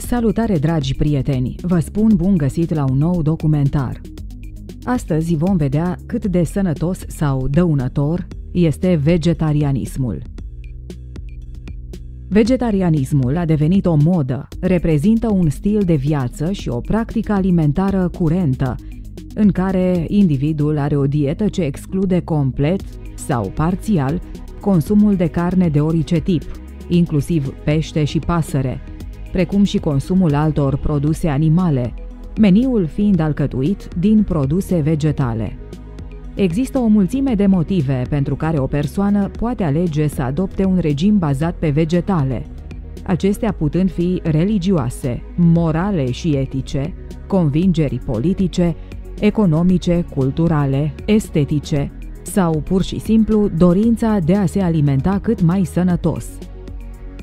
Salutare, dragi prieteni! Vă spun bun găsit la un nou documentar. Astăzi vom vedea cât de sănătos sau dăunător este vegetarianismul. Vegetarianismul a devenit o modă, reprezintă un stil de viață și o practică alimentară curentă, în care individul are o dietă ce exclude complet sau parțial consumul de carne de orice tip, inclusiv pește și pasăre, precum și consumul altor produse animale, meniul fiind alcătuit din produse vegetale. Există o mulțime de motive pentru care o persoană poate alege să adopte un regim bazat pe vegetale, acestea putând fi religioase, morale și etice, convingeri politice, economice, culturale, estetice sau pur și simplu dorința de a se alimenta cât mai sănătos.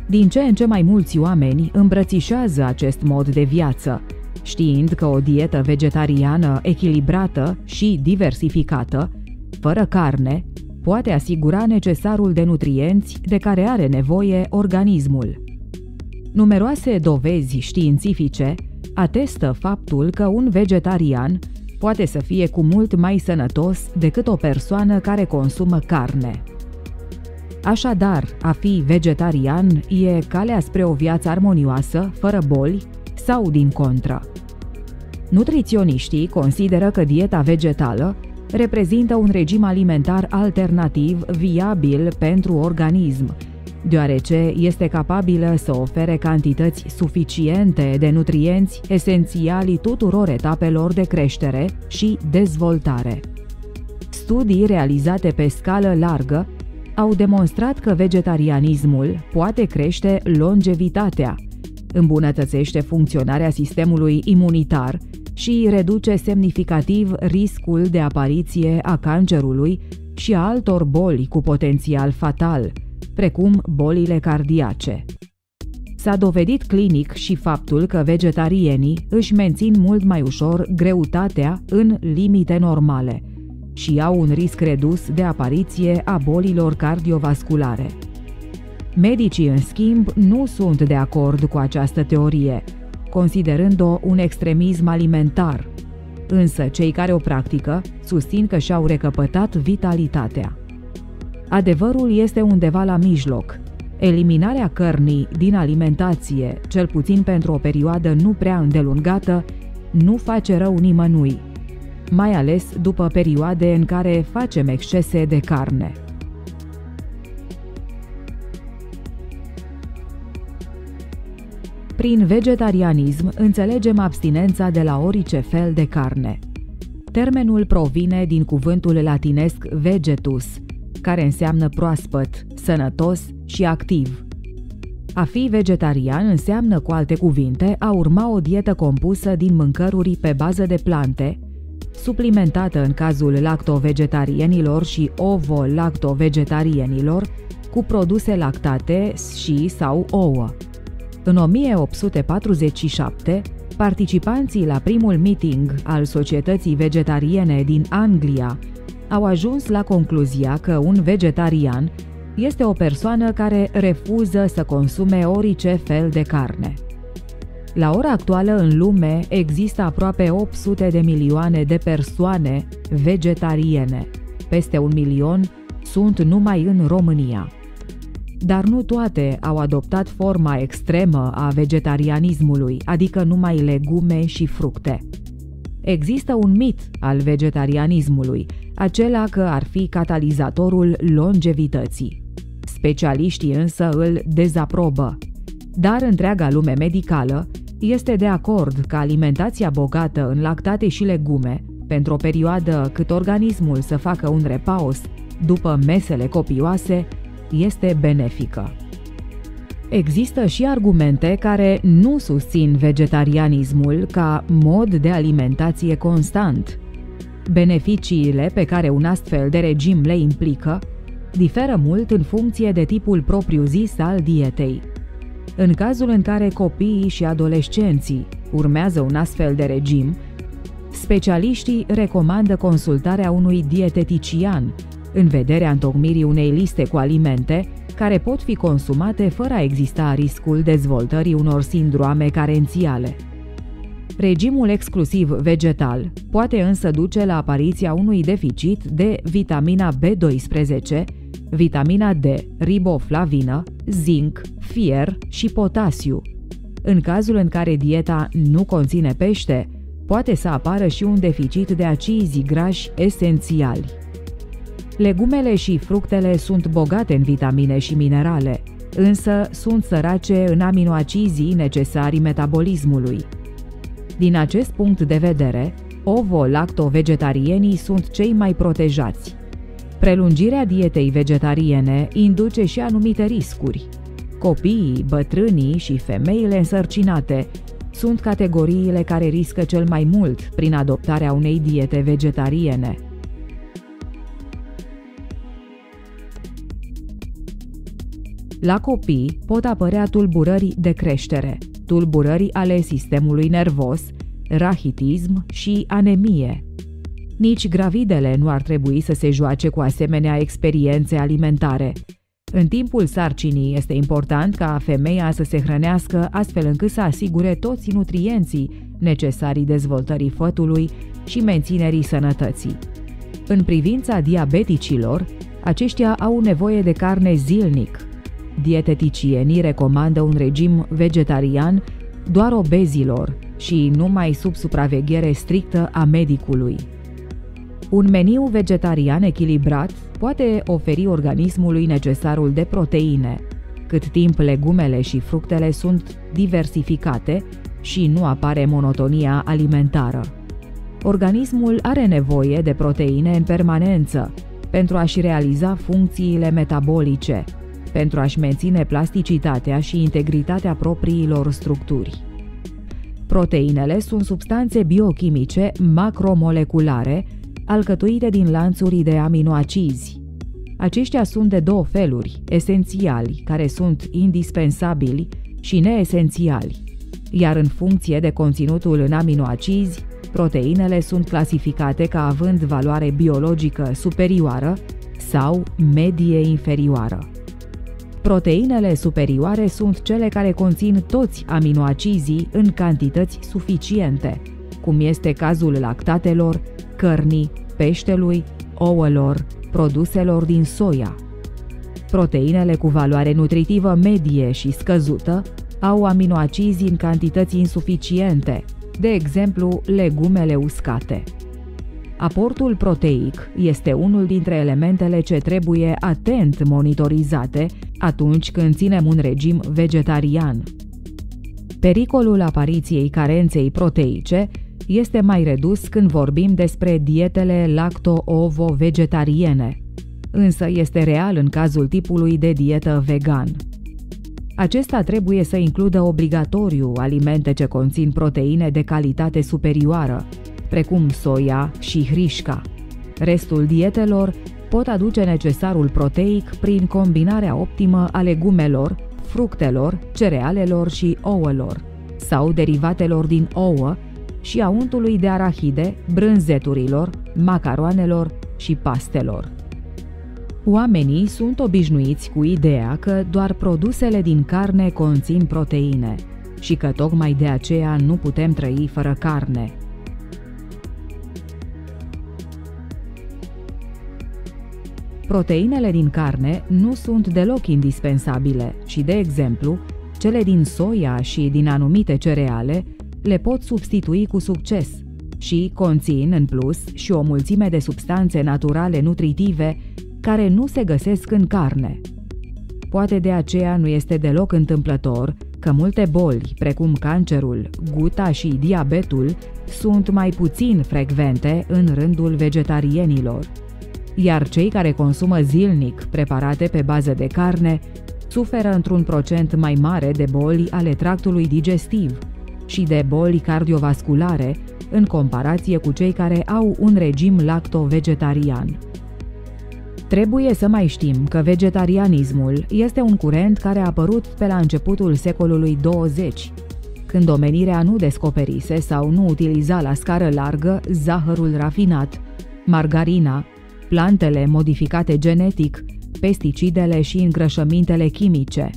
Din ce în ce mai mulți oameni îmbrățișează acest mod de viață, știind că o dietă vegetariană echilibrată și diversificată, fără carne, poate asigura necesarul de nutrienți de care are nevoie organismul. Numeroase dovezi științifice atestă faptul că un vegetarian poate să fie cu mult mai sănătos decât o persoană care consumă carne. Așadar, a fi vegetarian e calea spre o viață armonioasă, fără boli sau din contră. Nutriționiștii consideră că dieta vegetală reprezintă un regim alimentar alternativ viabil pentru organism, deoarece este capabilă să ofere cantități suficiente de nutrienți esențiali tuturor etapelor de creștere și dezvoltare. Studii realizate pe scală largă au demonstrat că vegetarianismul poate crește longevitatea, îmbunătățește funcționarea sistemului imunitar și reduce semnificativ riscul de apariție a cancerului și a altor boli cu potențial fatal, precum bolile cardiace. S-a dovedit clinic și faptul că vegetarienii își mențin mult mai ușor greutatea în limite normale și au un risc redus de apariție a bolilor cardiovasculare. Medicii, în schimb, nu sunt de acord cu această teorie, considerând-o un extremism alimentar, însă cei care o practică susțin că și-au recăpătat vitalitatea. Adevărul este undeva la mijloc. Eliminarea cărnii din alimentație, cel puțin pentru o perioadă nu prea îndelungată, nu face rău nimănui, mai ales după perioade în care facem excese de carne. Prin vegetarianism înțelegem abstinența de la orice fel de carne. Termenul provine din cuvântul latinesc vegetus, care înseamnă proaspăt, sănătos și activ. A fi vegetarian înseamnă, cu alte cuvinte, a urma o dietă compusă din mâncăruri pe bază de plante, suplimentată în cazul lacto-vegetarienilor și ovo-lacto-vegetarienilor cu produse lactate și sau ouă. În 1847, participanții la primul meeting al Societății Vegetariene din Anglia au ajuns la concluzia că un vegetarian este o persoană care refuză să consume orice fel de carne. La ora actuală în lume există aproape 800 de milioane de persoane vegetariene. Peste 1 milion sunt numai în România. Dar nu toate au adoptat forma extremă a vegetarianismului, adică numai legume și fructe. Există un mit al vegetarianismului, acela că ar fi catalizatorul longevității. Specialiștii însă îl dezaprobă, dar întreaga lume medicală este de acord că alimentația bogată în lactate și legume, pentru o perioadă cât organismul să facă un repaus după mesele copioase, este benefică. Există și argumente care nu susțin vegetarianismul ca mod de alimentație constant. Beneficiile pe care un astfel de regim le implică diferă mult în funcție de tipul propriu-zis al dietei. În cazul în care copiii și adolescenții urmează un astfel de regim, specialiștii recomandă consultarea unui dietetician în vederea întocmirii unei liste cu alimente care pot fi consumate fără a exista riscul dezvoltării unor sindrome carențiale. Regimul exclusiv vegetal poate însă duce la apariția unui deficit de vitamina B12, vitamina D, riboflavină, zinc, fier și potasiu. În cazul în care dieta nu conține pește, poate să apară și un deficit de acizi grași esențiali. Legumele și fructele sunt bogate în vitamine și minerale, însă sunt sărace în aminoacizii necesari metabolismului. Din acest punct de vedere, ovo-lacto-vegetarienii sunt cei mai protejați. Prelungirea dietei vegetariene induce și anumite riscuri. Copiii, bătrânii și femeile însărcinate sunt categoriile care riscă cel mai mult prin adoptarea unei diete vegetariene. La copii pot apărea tulburări de creștere, tulburări ale sistemului nervos, rahitism și anemie. Nici gravidele nu ar trebui să se joace cu asemenea experiențe alimentare. În timpul sarcinii este important ca femeia să se hrănească astfel încât să asigure toți nutrienții necesari dezvoltării fătului și menținerii sănătății. În privința diabeticilor, aceștia au nevoie de carne zilnic. Dieteticienii recomandă un regim vegetarian doar obezilor și numai sub supraveghere strictă a medicului. Un meniu vegetarian echilibrat poate oferi organismului necesarul de proteine, cât timp legumele și fructele sunt diversificate și nu apare monotonia alimentară. Organismul are nevoie de proteine în permanență pentru a-și realiza funcțiile metabolice, pentru a-și menține plasticitatea și integritatea propriilor structuri. Proteinele sunt substanțe biochimice macromoleculare, alcătuite din lanțuri de aminoacizi. Aceștia sunt de două feluri, esențiali, care sunt indispensabili, și neesențiali. Iar în funcție de conținutul în aminoacizi, proteinele sunt clasificate ca având valoare biologică superioară sau medie inferioară. Proteinele superioare sunt cele care conțin toți aminoacizii în cantități suficiente, cum este cazul lactatelor, cărnii, peștelui, ouălor, produselor din soia. Proteinele cu valoare nutritivă medie și scăzută au aminoacizi în cantități insuficiente, de exemplu legumele uscate. Aportul proteic este unul dintre elementele ce trebuie atent monitorizate atunci când ținem un regim vegetarian. Pericolul apariției carenței proteice este mai redus când vorbim despre dietele lacto-ovo-vegetariene, însă este real în cazul tipului de dietă vegan. Acesta trebuie să includă obligatoriu alimente ce conțin proteine de calitate superioară, precum soia și hrișca. Restul dietelor pot aduce necesarul proteic prin combinarea optimă a legumelor, fructelor, cerealelor și ouălor, sau derivatelor din ouă, și a untului de arahide, brânzeturilor, macaroanelor și pastelor. Oamenii sunt obișnuiți cu ideea că doar produsele din carne conțin proteine și că tocmai de aceea nu putem trăi fără carne. Proteinele din carne nu sunt deloc indispensabile și, de exemplu, cele din soia și din anumite cereale le pot substitui cu succes și conțin, în plus, și o mulțime de substanțe naturale nutritive care nu se găsesc în carne. Poate de aceea nu este deloc întâmplător că multe boli, precum cancerul, guta și diabetul, sunt mai puțin frecvente în rândul vegetarienilor, iar cei care consumă zilnic preparate pe bază de carne suferă într-un procent mai mare de boli ale tractului digestiv și de boli cardiovasculare, în comparație cu cei care au un regim lacto-vegetarian. Trebuie să mai știm că vegetarianismul este un curent care a apărut pe la începutul secolului 20, când omenirea nu descoperise sau nu utiliza la scară largă zahărul rafinat, margarina, plantele modificate genetic, pesticidele și îngrășămintele chimice.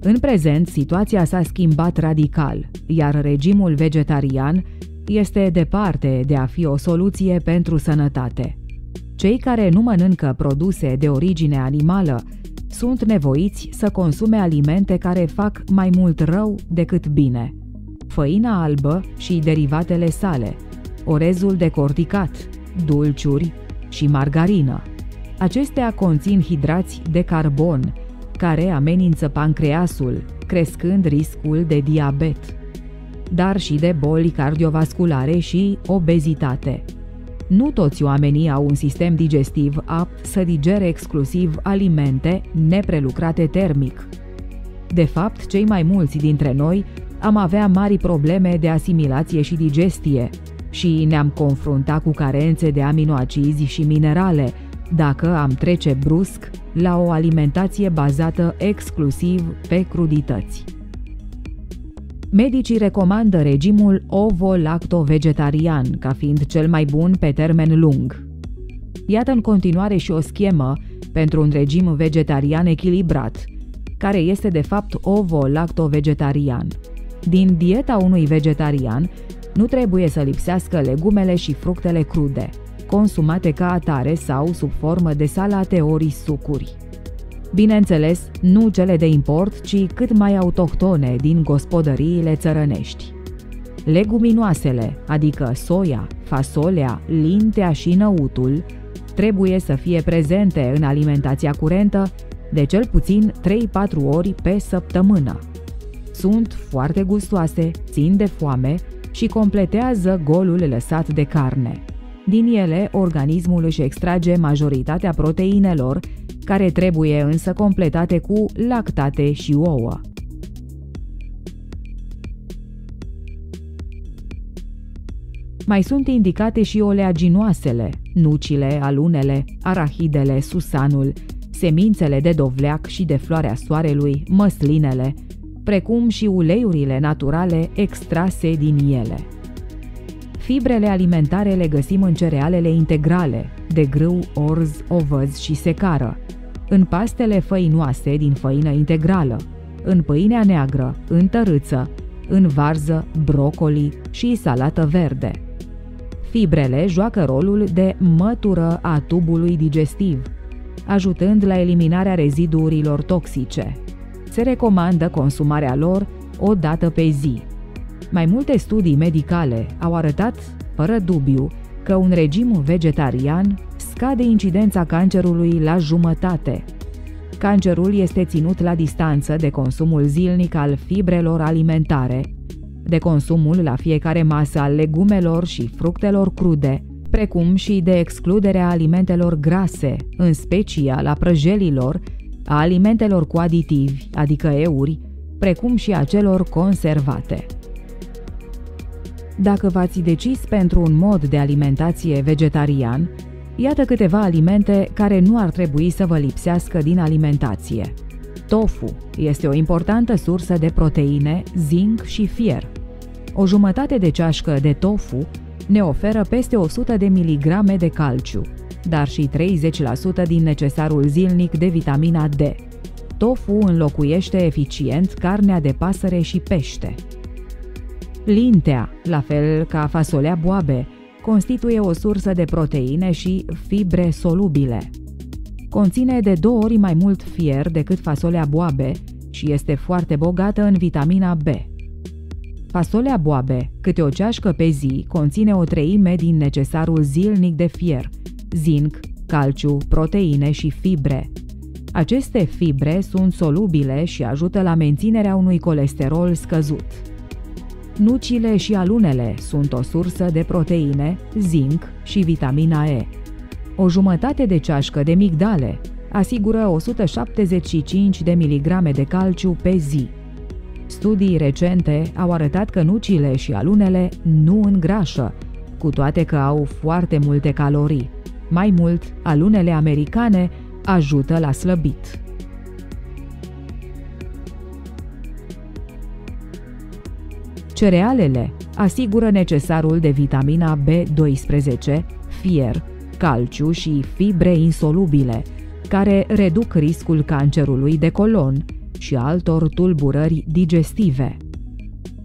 În prezent, situația s-a schimbat radical, iar regimul vegetarian este departe de a fi o soluție pentru sănătate. Cei care nu mănâncă produse de origine animală sunt nevoiți să consume alimente care fac mai mult rău decât bine. Făina albă și derivatele sale, orezul decorticat, dulciuri și margarină. Acestea conțin hidrați de carbon, care amenință pancreasul, crescând riscul de diabet, dar și de boli cardiovasculare și obezitate. Nu toți oamenii au un sistem digestiv apt să digere exclusiv alimente neprelucrate termic. De fapt, cei mai mulți dintre noi am avea mari probleme de asimilație și digestie și ne-am confruntat cu carențe de aminoacizi și minerale dacă am trece brusc la o alimentație bazată exclusiv pe crudități. Medicii recomandă regimul ovo-lacto-vegetarian ca fiind cel mai bun pe termen lung. Iată în continuare și o schemă pentru un regim vegetarian echilibrat, care este de fapt ovo-lacto-vegetarian. Din dieta unui vegetarian nu trebuie să lipsească legumele și fructele crude, consumate ca atare sau sub formă de salate ori sucuri. Bineînțeles, nu cele de import, ci cât mai autohtone din gospodăriile țărănești. Leguminoasele, adică soia, fasolea, lintea și năutul, trebuie să fie prezente în alimentația curentă de cel puțin 3-4 ori pe săptămână. Sunt foarte gustoase, țin de foame și completează golul lăsat de carne. Din ele, organismul își extrage majoritatea proteinelor, care trebuie însă completate cu lactate și ouă. Mai sunt indicate și oleaginoasele, nucile, alunele, arahidele, susanul, semințele de dovleac și de floarea soarelui, măslinele, precum și uleiurile naturale extrase din ele. Fibrele alimentare le găsim în cerealele integrale, de grâu, orz, ovăz și secară, în pastele făinoase din făină integrală, în pâinea neagră, în tărâță, în varză, brocoli și salată verde. Fibrele joacă rolul de mătură a tubului digestiv, ajutând la eliminarea reziduurilor toxice. Se recomandă consumarea lor o dată pe zi. Mai multe studii medicale au arătat, fără dubiu, că un regim vegetarian scade incidența cancerului la jumătate. Cancerul este ținut la distanță de consumul zilnic al fibrelor alimentare, de consumul la fiecare masă al legumelor și fructelor crude, precum și de excluderea alimentelor grase, în special a prăjelilor, a alimentelor cu aditivi, adică euri, precum și a celor conservate. Dacă v-ați decis pentru un mod de alimentație vegetarian, iată câteva alimente care nu ar trebui să vă lipsească din alimentație. Tofu este o importantă sursă de proteine, zinc și fier. O jumătate de ceașcă de tofu ne oferă peste 100 de miligrame de calciu, dar și 30% din necesarul zilnic de vitamina D. Tofu înlocuiește eficient carnea de pasăre și pește. Lintea, la fel ca fasolea boabe, constituie o sursă de proteine și fibre solubile. Conține de 2 ori mai mult fier decât fasolea boabe și este foarte bogată în vitamina B. Fasolea boabe, câte o ceașcă pe zi, conține 1/3 din necesarul zilnic de fier, zinc, calciu, proteine și fibre. Aceste fibre sunt solubile și ajută la menținerea unui colesterol scăzut. Nucile și alunele sunt o sursă de proteine, zinc și vitamina E. O jumătate de ceașcă de migdale asigură 175 de miligrame de calciu pe zi. Studii recente au arătat că nucile și alunele nu îngrașă, cu toate că au foarte multe calorii. Mai mult, alunele americane ajută la slăbit. Cerealele asigură necesarul de vitamina B12, fier, calciu și fibre insolubile, care reduc riscul cancerului de colon și altor tulburări digestive.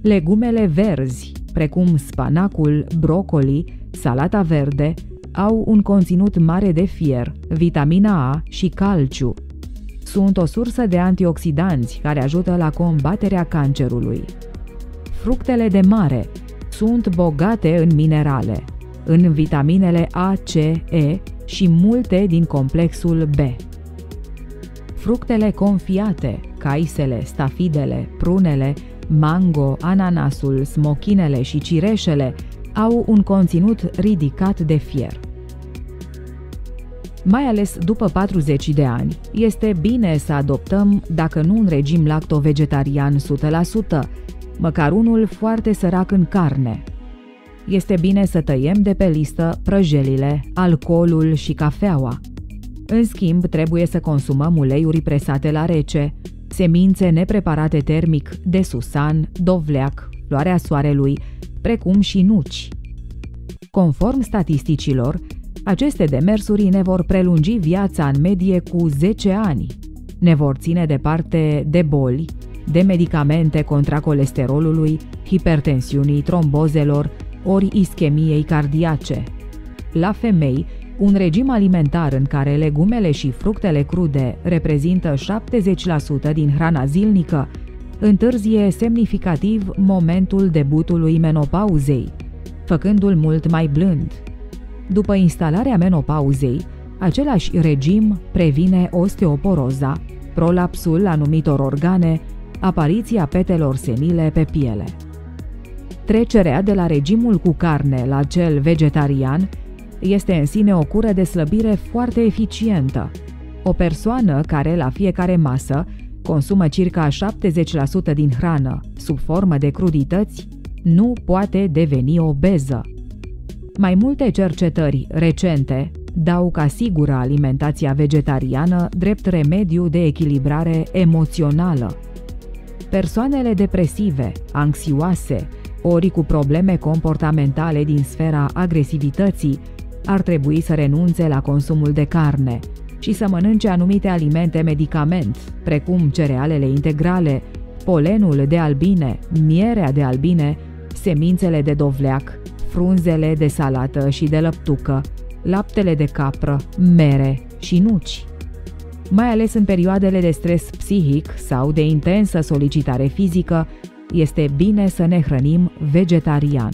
Legumele verzi, precum spanacul, brocoli, salata verde, au un conținut mare de fier, vitamina A și calciu. Sunt o sursă de antioxidanți care ajută la combaterea cancerului. Fructele de mare sunt bogate în minerale, în vitaminele A, C, E și multe din complexul B. Fructele confiate, caisele, stafidele, prunele, mango, ananasul, smochinele și cireșele au un conținut ridicat de fier. Mai ales după 40 de ani, este bine să adoptăm, dacă nu un regim lacto-vegetarian 100%, măcar unul foarte sărac în carne. Este bine să tăiem de pe listă prăjelile, alcoolul și cafeaua. În schimb, trebuie să consumăm uleiuri presate la rece, semințe nepreparate termic de susan, dovleac, floarea soarelui, precum și nuci. Conform statisticilor, aceste demersuri ne vor prelungi viața în medie cu 10 ani, ne vor ține departe de boli, de medicamente contra colesterolului, hipertensiunii, trombozelor, ori ischemiei cardiace. La femei, un regim alimentar în care legumele și fructele crude reprezintă 70% din hrana zilnică întârzie semnificativ momentul debutului menopauzei, făcându-l mult mai blând. După instalarea menopauzei, același regim previne osteoporoza, prolapsul anumitor organe, apariția petelor senile pe piele. Trecerea de la regimul cu carne la cel vegetarian este în sine o cură de slăbire foarte eficientă. O persoană care la fiecare masă consumă circa 70% din hrană sub formă de crudități nu poate deveni obeză. Mai multe cercetări recente dau ca sigură alimentația vegetariană drept remediu de echilibrare emoțională. Persoanele depresive, anxioase, ori cu probleme comportamentale din sfera agresivității, ar trebui să renunțe la consumul de carne și să mănânce anumite alimente medicament, precum cerealele integrale, polenul de albine, mierea de albine, semințele de dovleac, frunzele de salată și de lăptucă, laptele de capră, mere și nuci. Mai ales în perioadele de stres psihic sau de intensă solicitare fizică, este bine să ne hrănim vegetarian.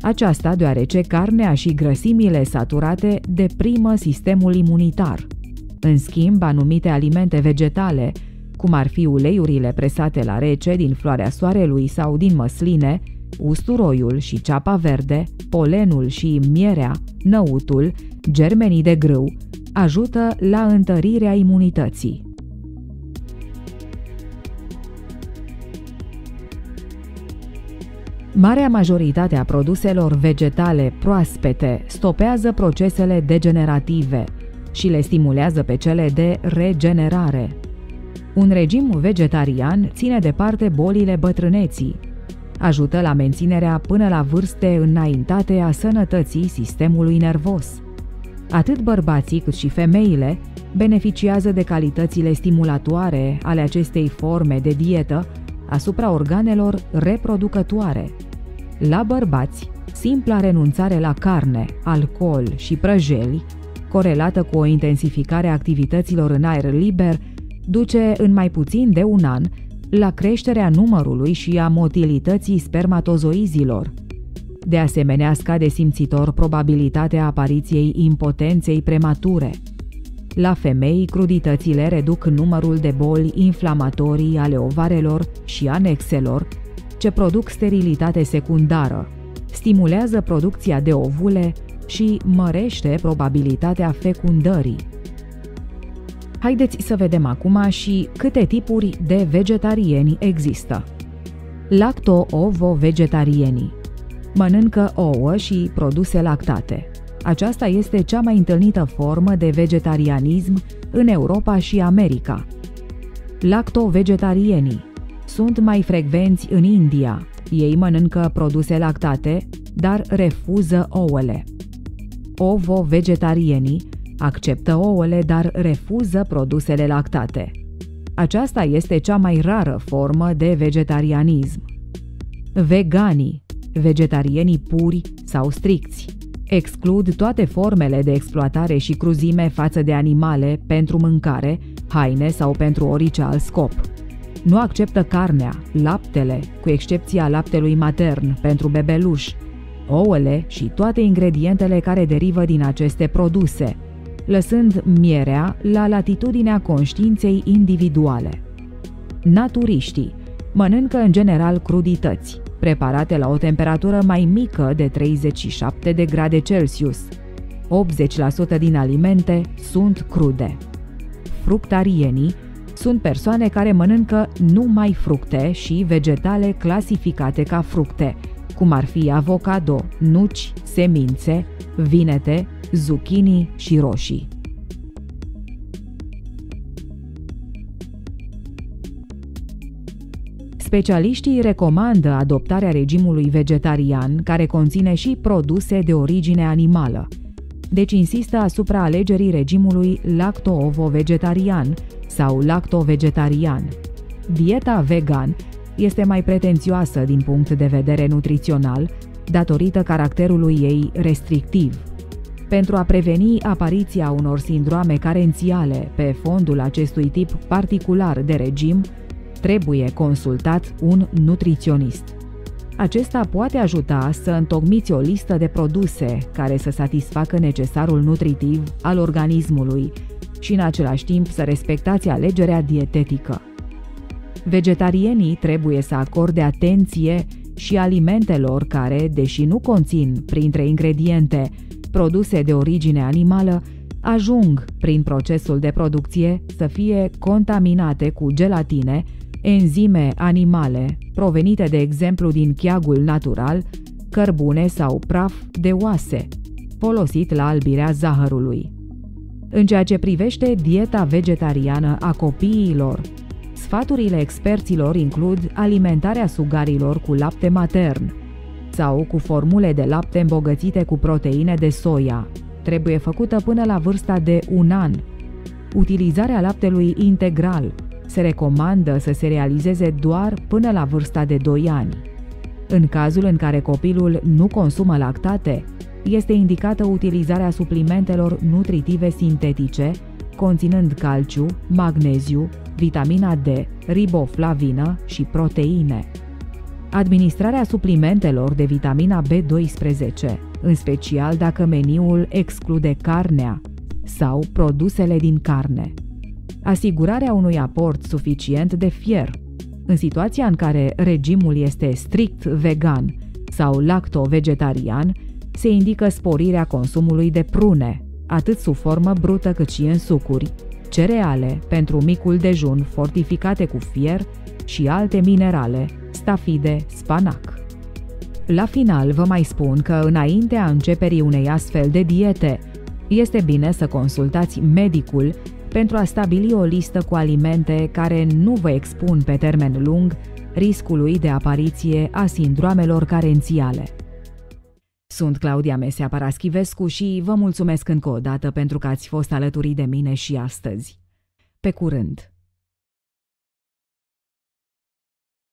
Aceasta deoarece carnea și grăsimile saturate deprimă sistemul imunitar. În schimb, anumite alimente vegetale, cum ar fi uleiurile presate la rece din floarea soarelui sau din măsline, usturoiul și ceapa verde, polenul și mierea, năutul, germenii de grâu, ajută la întărirea imunității. Marea majoritate a produselor vegetale proaspete stopează procesele degenerative și le stimulează pe cele de regenerare. Un regim vegetarian ține departe bolile bătrâneții, ajută la menținerea până la vârste înaintate a sănătății sistemului nervos. Atât bărbații cât și femeile beneficiază de calitățile stimulatoare ale acestei forme de dietă asupra organelor reproducătoare. La bărbați, simpla renunțare la carne, alcool și prăjeli, corelată cu o intensificare a activităților în aer liber, duce în mai puțin de un an la creșterea numărului și a motilității spermatozoizilor. De asemenea, scade simțitor probabilitatea apariției impotenței premature. La femei, cruditățile reduc numărul de boli inflamatorii ale ovarelor și anexelor, ce produc sterilitate secundară, stimulează producția de ovule și mărește probabilitatea fecundării. Haideți să vedem acum și câte tipuri de vegetarieni există. Lacto-ovo-vegetarienii mănâncă ouă și produse lactate. Aceasta este cea mai întâlnită formă de vegetarianism în Europa și America. Lacto-vegetarienii sunt mai frecvenți în India. Ei mănâncă produse lactate, dar refuză ouăle. Ovo-vegetarienii Acceptă ouăle, dar refuză produsele lactate. Aceasta este cea mai rară formă de vegetarianism. Veganii, vegetarienii puri sau stricți, exclud toate formele de exploatare și cruzime față de animale pentru mâncare, haine sau pentru orice alt scop. Nu acceptă carnea, laptele, cu excepția laptelui matern pentru bebeluș, ouăle și toate ingredientele care derivă din aceste produse, lăsând mierea la latitudinea conștiinței individuale. Naturiștii mănâncă în general crudități, preparate la o temperatură mai mică de 37 de grade Celsius. 80% din alimente sunt crude. Fructarienii sunt persoane care mănâncă numai fructe și vegetale clasificate ca fructe, cum ar fi avocado, nuci, semințe, vinete, zucchini și roșii. Specialiștii recomandă adoptarea regimului vegetarian, care conține și produse de origine animală. Deci insistă asupra alegerii regimului lacto-ovo-vegetarian sau lacto-vegetarian. Dieta vegan este mai pretențioasă din punct de vedere nutrițional, datorită caracterului ei restrictiv. Pentru a preveni apariția unor sindroame carențiale pe fondul acestui tip particular de regim, trebuie consultat un nutriționist. Acesta poate ajuta să întocmiți o listă de produse care să satisfacă necesarul nutritiv al organismului și în același timp să respectați alegerea dietetică. Vegetarienii trebuie să acorde atenție și alimentelor care, deși nu conțin printre ingrediente produse de origine animală, ajung prin procesul de producție să fie contaminate cu gelatine, enzime animale, provenite de exemplu din cheagul natural, cărbune sau praf de oase, folosit la albirea zahărului. În ceea ce privește dieta vegetariană a copiilor, sfaturile experților includ alimentarea sugarilor cu lapte matern sau cu formule de lapte îmbogățite cu proteine de soia. Trebuie făcută până la vârsta de 1 an. Utilizarea laptelui integral se recomandă să se realizeze doar până la vârsta de 2 ani. În cazul în care copilul nu consumă lactate, este indicată utilizarea suplimentelor nutritive sintetice, conținând calciu, magneziu, vitamina D, riboflavină și proteine. Administrarea suplimentelor de vitamina B12, în special dacă meniul exclude carnea sau produsele din carne. Asigurarea unui aport suficient de fier. În situația în care regimul este strict vegan sau lacto-vegetarian, se indică sporirea consumului de prune, atât sub formă brută cât și în sucuri, cereale pentru micul dejun fortificate cu fier și alte minerale, stafide, spanac. La final, vă mai spun că înaintea începerii unei astfel de diete, este bine să consultați medicul pentru a stabili o listă cu alimente care nu vă expun pe termen lung riscului de apariție a sindroamelor carențiale. Sunt Claudia Mesea Paraschivescu și vă mulțumesc încă o dată pentru că ați fost alături de mine și astăzi. Pe curând!